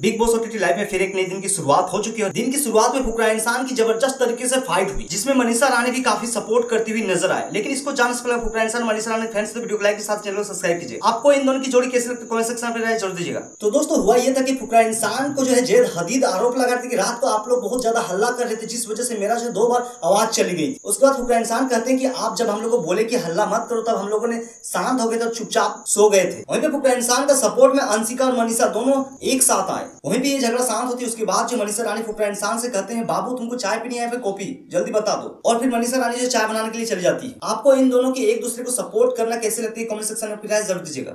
Big boss T live में फिर एक नए दिन की शुरुआत हो चुकी है। दिन की शुरुआत में फुकरा इंसान की जबरदस्त तरीके से फाइट हुई, जिसमें मनीषा रानी भी काफी सपोर्ट करती हुई नजर आए। लेकिन इसको जानने से पहले फुकरा इंसान मनीषा रानी फैंस तो वीडियो को लाइक के साथ चैनल को सब्सक्राइब कीजिए। आपको इन दोनों की जोड़ी कैसे लगती है कमेंट सेक्शन में राय जरूर दीजिएगा। तो दोस्तों हुआ यह था कि फुकरा इंसान को जो है जेल हदीद आरोप लगा रहे थे कि रात को आप लोग बहुत ज्यादा हल्ला कर रहे थे, जिस वजह से मेरा जो 2 बार आवाज चली गई। उसके बाद फुकरा इंसान कहते हैं कि आप जब हम लोग को बोले कि हल्ला मत करो तब हम लोगों ने शांत हो गए, तब चुपचाप सो गए थे। वहीं पे फुकरा इंसान का सपोर्ट में अंशिका और मनीषा दोनों एक साथ आए। वहीं पे ये झगड़ा शांत होती है। उसके बाद जो मनीषा रानी फुकरा इंसान से कहते हैं बाबू तुमको चाय पीनी है फिर कॉफी जल्दी बता दो, और फिर मनीषा रानी जो चाय बनाने के लिए चली जाती है। आपको इन दोनों की एक दूसरे को सपोर्ट करना कैसे लगती है कमेंट सेक्शन में फिर जरूर दीजिएगा।